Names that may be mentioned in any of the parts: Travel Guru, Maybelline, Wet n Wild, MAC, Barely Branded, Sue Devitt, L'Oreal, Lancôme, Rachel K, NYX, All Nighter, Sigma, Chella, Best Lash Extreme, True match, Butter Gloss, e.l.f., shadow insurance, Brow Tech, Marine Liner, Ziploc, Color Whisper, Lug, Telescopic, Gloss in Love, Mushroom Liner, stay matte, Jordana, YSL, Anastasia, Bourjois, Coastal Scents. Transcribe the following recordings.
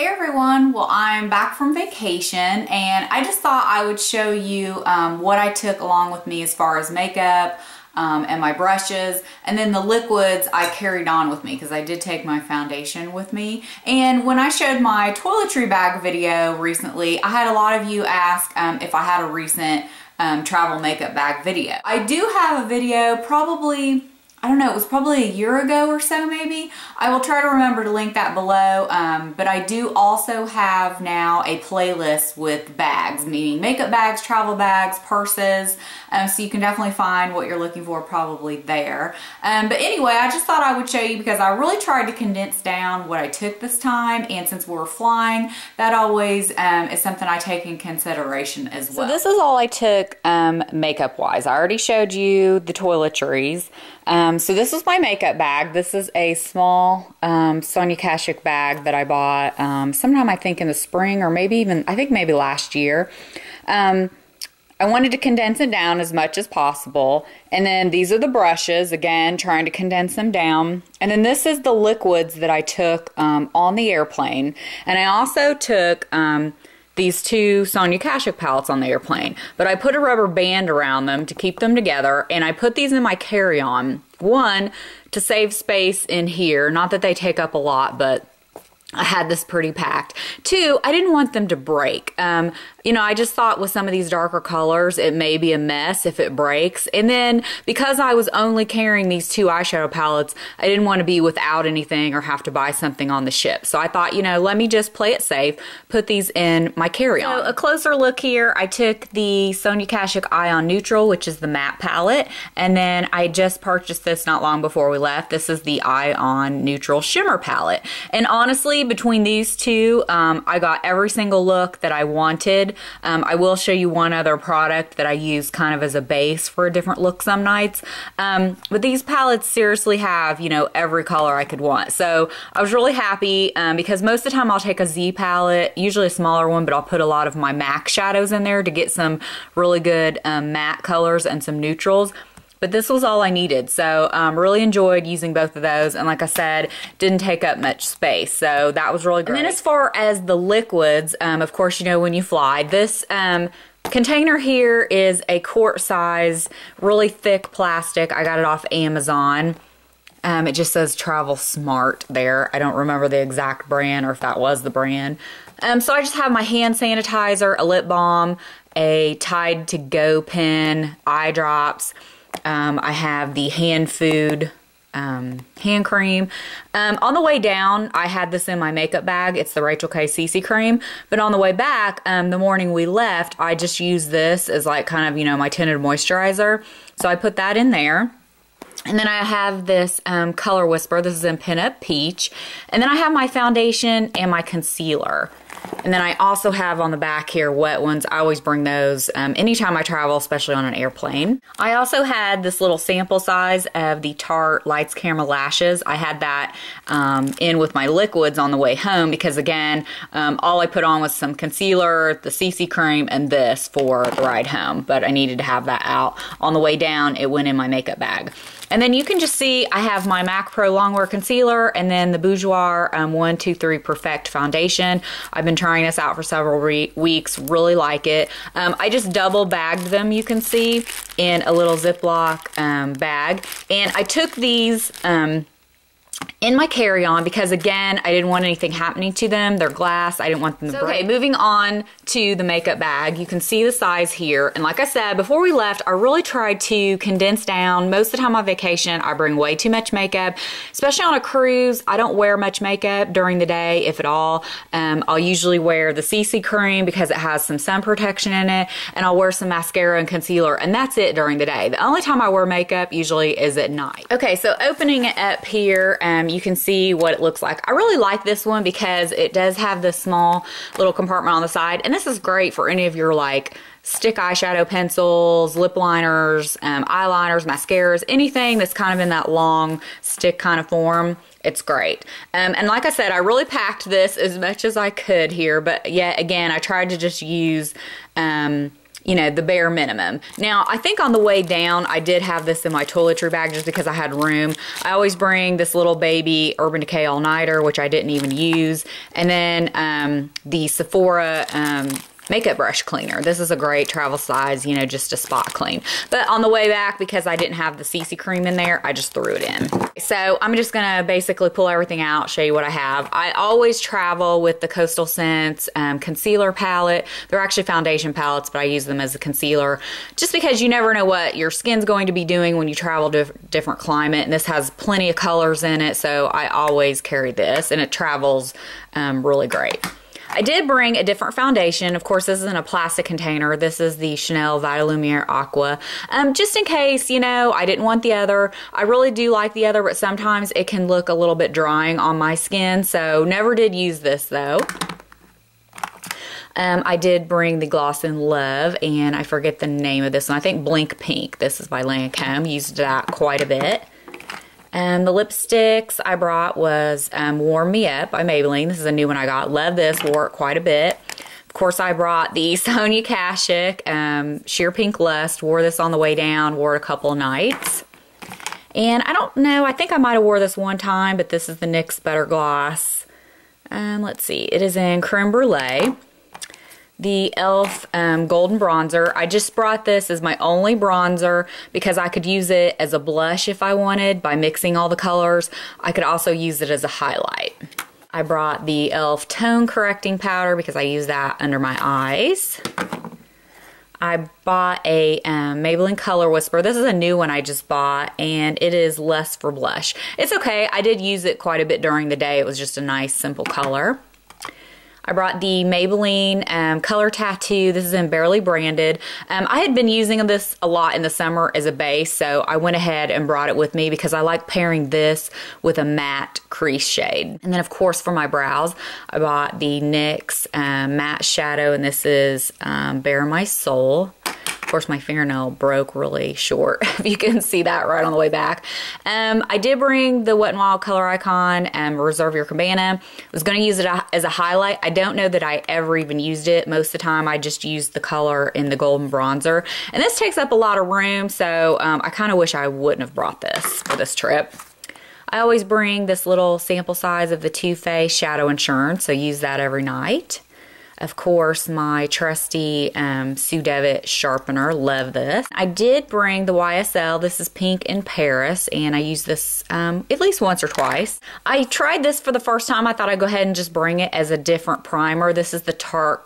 Hey everyone, well I'm back from vacation and I just thought I would show you what I took along with me as far as makeup and my brushes, and then the liquids I carried on with me because I did take my foundation with me. And when I showed my toiletry bag video recently, I had a lot of you ask if I had a recent travel makeup bag video. I do have a video, probably, I don't know, it was probably a year ago or so maybe. I will try to remember to link that below, but I do also have now a playlist with bags, meaning makeup bags, travel bags, purses, so you can definitely find what you're looking for probably there. But anyway, I just thought I would show you because I really tried to condense down what I took this time, and since we were flying, that always is something I take in consideration as well. So this is all I took makeup wise. I already showed you the toiletries. So this is my makeup bag. This is a small Sonia Kashuk bag that I bought sometime I think in the spring, or maybe even, I think maybe last year. I wanted to condense it down as much as possible. And then these are the brushes, again, trying to condense them down. And then this is the liquids that I took on the airplane. And I also took these two Sonia Kashuk palettes on the airplane, but I put a rubber band around them to keep them together, and I put these in my carry-on. One, to save space in here, not that they take up a lot, but I had this pretty packed. Two, I didn't want them to break. You know, I just thought with some of these darker colors, it may be a mess if it breaks. And then because I was only carrying these two eyeshadow palettes, I didn't want to be without anything or have to buy something on the ship. So I thought, you know, let me just play it safe, put these in my carry-on. So a closer look here, I took the Sonia Kashuk Eye on Neutral, which is the matte palette. And then I just purchased this not long before we left. This is the Eye on Neutral Shimmer palette. And honestly, between these two, I got every single look that I wanted. I will show you one other product that I use kind of as a base for a different look some nights. But these palettes seriously have, you know, every color I could want. So I was really happy because most of the time I'll take a Z palette, usually a smaller one, but I'll put a lot of my MAC shadows in there to get some really good matte colors and some neutrals. But this was all I needed, so really enjoyed using both of those, and like I said, didn't take up much space, so that was really great. And then as far as the liquids, of course, you know, when you fly, this container here is a quart size, really thick plastic. I got it off Amazon. It just says Travel Smart there. I don't remember the exact brand or if that was the brand. So I just have my hand sanitizer, a lip balm, a Tide to Go pen, eye drops. I have the hand food, hand cream. On the way down, I had this in my makeup bag. It's the Rachel K CC cream. But on the way back, the morning we left, I just used this as like kind of, you know, my tinted moisturizer. So I put that in there. And then I have this Color Whisper. This is in Pin Up Peach. And then I have my foundation and my concealer. And then I also have on the back here wet ones. I always bring those anytime I travel, especially on an airplane. I also had this little sample size of the Tarte Lights Camera Lashes. I had that in with my liquids on the way home because, again, all I put on was some concealer, the CC cream, and this for the ride home. But I needed to have that out. On the way down, it went in my makeup bag. And then you can just see I have my MAC Pro Longwear Concealer and then the Bourjois 123 Perfect Foundation. I've been trying this out for several weeks, really like it. I just double bagged them, you can see, in a little Ziploc bag. And I took these in my carry-on because, again, I didn't want anything happening to them. They're glass. I didn't want them to break. Okay, moving on to the makeup bag. You can see the size here. And like I said, before we left, I really tried to condense down. Most of the time on vacation, I bring way too much makeup, especially on a cruise. I don't wear much makeup during the day, if at all. I'll usually wear the CC cream because it has some sun protection in it, and I'll wear some mascara and concealer, and that's it during the day. The only time I wear makeup usually is at night. Okay, so opening it up here, you can see what it looks like. I really like this one because it does have this small little compartment on the side, and this is great for any of your like stick eyeshadow pencils, lip liners, eyeliners, mascaras, anything that's kind of in that long stick kind of form. It's great. And like I said, I really packed this as much as I could here, but yet again, I tried to just use you know, the bare minimum. Now, I think on the way down, I did have this in my toiletry bag just because I had room. I always bring this little baby Urban Decay All Nighter, which I didn't even use. And then the Sephora makeup brush cleaner. This is a great travel size, you know, just a spot clean. But on the way back, because I didn't have the CC cream in there, I just threw it in. So I'm just gonna basically pull everything out, show you what I have. I always travel with the Coastal Scents concealer palette. They're actually foundation palettes, but I use them as a concealer just because you never know what your skin's going to be doing when you travel to a different climate. And this has plenty of colors in it, so I always carry this, and it travels really great. I did bring a different foundation. Of course, this is in a plastic container. This is the Chanel Vitalumiere Aqua. Just in case, you know, I didn't want the other. I really do like the other, but sometimes it can look a little bit drying on my skin. So never did use this though. I did bring the Gloss in Love, and I forget the name of this one. I think Blink Pink. This is by Lancôme. Used that quite a bit. And the lipsticks I brought was Warm Me Up by Maybelline. This is a new one I got. Love this. Wore it quite a bit. Of course, I brought the Sonia Kashuk Sheer Pink Lust. Wore this on the way down. Wore it a couple nights. And I don't know. I think I might have wore this one time, but this is the NYX Butter Gloss. Let's see. It is in Creme Brulee. The e.l.f. Golden Bronzer. I just brought this as my only bronzer because I could use it as a blush if I wanted by mixing all the colors. I could also use it as a highlight. I brought the e.l.f. Tone Correcting Powder because I use that under my eyes. I bought a Maybelline Color Whisper. This is a new one I just bought, and it is less for blush. It's okay. I did use it quite a bit during the day. It was just a nice, simple color. I brought the Maybelline Color Tattoo. This is in Barely Branded. I had been using this a lot in the summer as a base, so I went ahead and brought it with me because I like pairing this with a matte crease shade. And then, of course, for my brows, I bought the NYX Matte Shadow, and this is Bare My Soul. Of course, my fingernail broke really short. If you can see that right on the way back. I did bring the Wet n Wild Color Icon and Reserve Your Cabana. I was going to use it as a highlight. I don't know that I ever even used it. Most of the time, I just used the color in the Golden Bronzer. And this takes up a lot of room, so I kind of wish I wouldn't have brought this for this trip. I always bring this little sample size of the Too Faced Shadow Insurance, so use that every night. Of course, my trusty Sue Devitt sharpener. Love this. I did bring the YSL. This is Pink in Paris, and I use this at least once or twice. I tried this for the first time. I thought I'd go ahead and just bring it as a different primer. This is the Tarte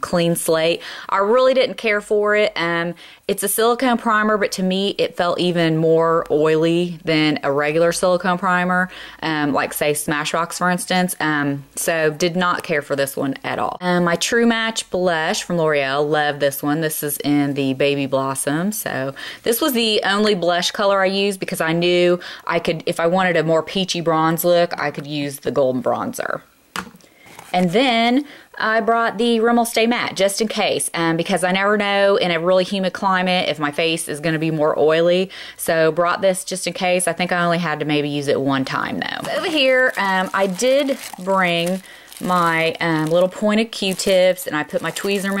Clean Slate. I really didn't care for it. It's a silicone primer, but to me, it felt even more oily than a regular silicone primer, like, say, Smashbox, for instance. So did not care for this one at all. My True Match blush from L'Oreal. Love this one. This is in the Baby Blossom. So this was the only blush color I used because I knew I could, if I wanted a more peachy bronze look, I could use the Golden Bronzer. And then I brought the Rimmel Stay Matte just in case because I never know in a really humid climate if my face is going to be more oily. So brought this just in case. I think I only had to maybe use it one time though. Over here, I did bring my little pointed Q-tips, and I put my tweezers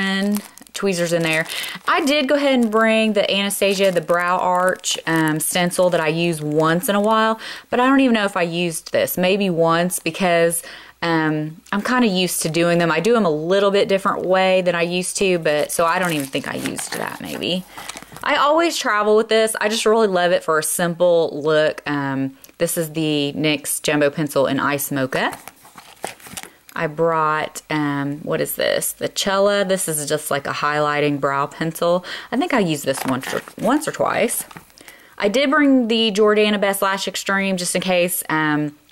in there. I did go ahead and bring the Anastasia, the Brow Arch stencil that I use once in a while, but I don't even know if I used this. Maybe once because I'm kind of used to doing them. I do them a little bit different way than I used to, but so I don't even think I used that maybe. I always travel with this. I just really love it for a simple look. This is the NYX Jumbo Pencil in Ice Mocha. I brought, what is this? The Chella. This is just like a highlighting brow pencil. I think I used this once or twice. I did bring the Jordana Best Lash Extreme just in case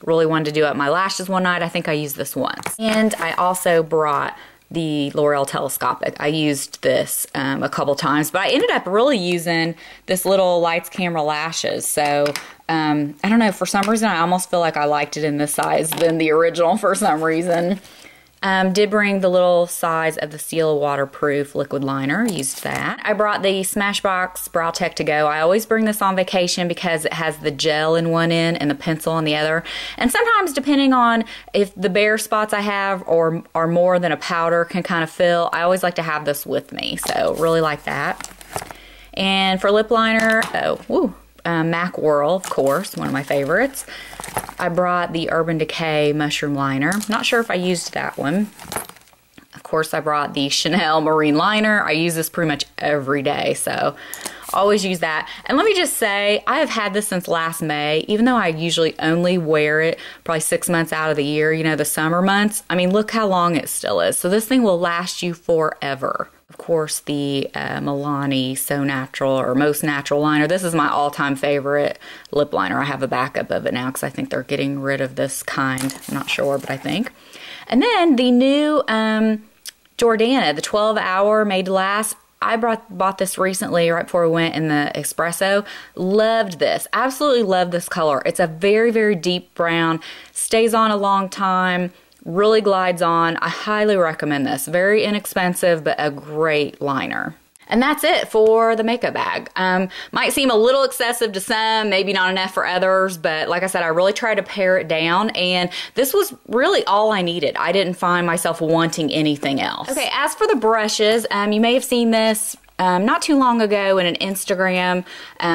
really wanted to do up my lashes one night. I think I used this once. And I also brought the L'Oreal Telescopic. I used this a couple times, but I ended up really using this little Lights Camera Lashes. So I don't know, for some reason I almost feel like I liked it in this size than the original for some reason. Did bring the little size of the Seal waterproof liquid liner. Used that. I brought the Smashbox Brow Tech to go. I always bring this on vacation because it has the gel in one end and the pencil in the other. And sometimes, depending on if the bare spots I have or are more than a powder can kind of fill, I always like to have this with me. So really like that. And for lip liner, MAC Whirl, of course, one of my favorites. I brought the Urban Decay Mushroom Liner. Not sure if I used that one. Of course, I brought the Chanel Marine Liner. I use this pretty much every day, so always use that. And let me just say, I have had this since last May, even though I usually only wear it probably 6 months out of the year, you know, the summer months. I mean, look how long it still is. So this thing will last you forever. Of course, the Milani So Natural or Most Natural liner. This is my all-time favorite lip liner. I have a backup of it now because I think they're getting rid of this kind. I'm not sure, but I think. And then the new Jordana, the 12-hour made to last. I bought this recently right before we went in the espresso. Loved this. Absolutely love this color. It's a very, very deep brown. Stays on a long time. Really glides on. I highly recommend this. Very inexpensive, but a great liner. And that's it for the makeup bag. Might seem a little excessive to some, maybe not enough for others, but like I said, I really tried to pare it down, and this was really all I needed. I didn't find myself wanting anything else. Okay, as for the brushes, you may have seen this not too long ago in an Instagram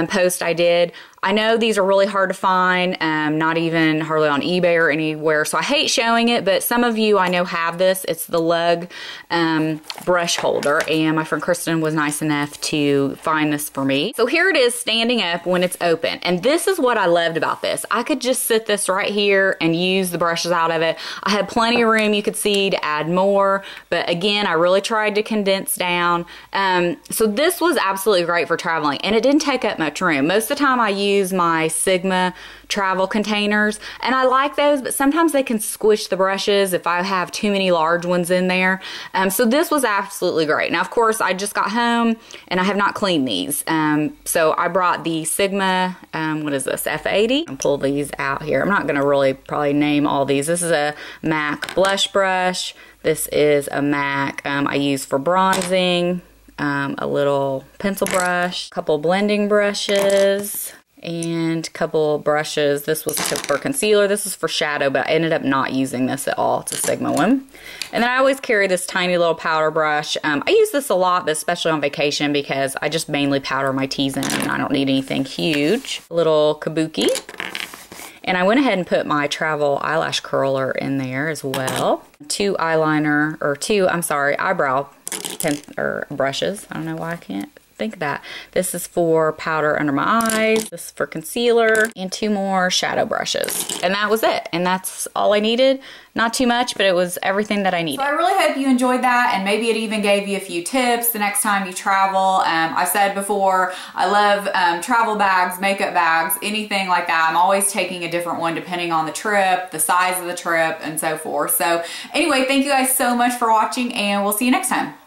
post I did. I know these are really hard to find, not even hardly on eBay or anywhere, so I hate showing it, but some of you I know have this. It's the Lug brush holder, and my friend Kristen was nice enough to find this for me. So here it is standing up when it's open, and this is what I loved about this. I could just sit this right here and use the brushes out of it. I had plenty of room, you could see, to add more, but again, I really tried to condense down. So this was absolutely great for traveling, and it didn't take up much room. Most of the time I use my Sigma travel containers, and I like those, but sometimes they can squish the brushes if I have too many large ones in there. So this was absolutely great. Now, of course, I just got home and I have not cleaned these. So I brought the Sigma, what is this, F80? I'll pull these out here. I'm not going to really probably name all these. This is a MAC blush brush. This is a MAC I use for bronzing, a little pencil brush, a couple blending brushes, and a couple brushes. This was for concealer. This is for shadow, but I ended up not using this at all. It's a Sigma one. And then I always carry this tiny little powder brush. I use this a lot, but especially on vacation because I just mainly powder my teas in and I don't need anything huge. A little kabuki. And I went ahead and put my travel eyelash curler in there as well. Two eyebrow brushes. I don't know why I can't think of that. This is for powder under my eyes, this is for concealer, and two more shadow brushes. And that was it. And that's all I needed. Not too much, but it was everything that I needed. So I really hope you enjoyed that, and maybe it even gave you a few tips the next time you travel. I said before, I love travel bags, makeup bags, anything like that. I'm always taking a different one depending on the trip, the size of the trip, and so forth. So anyway, thank you guys so much for watching, and we'll see you next time.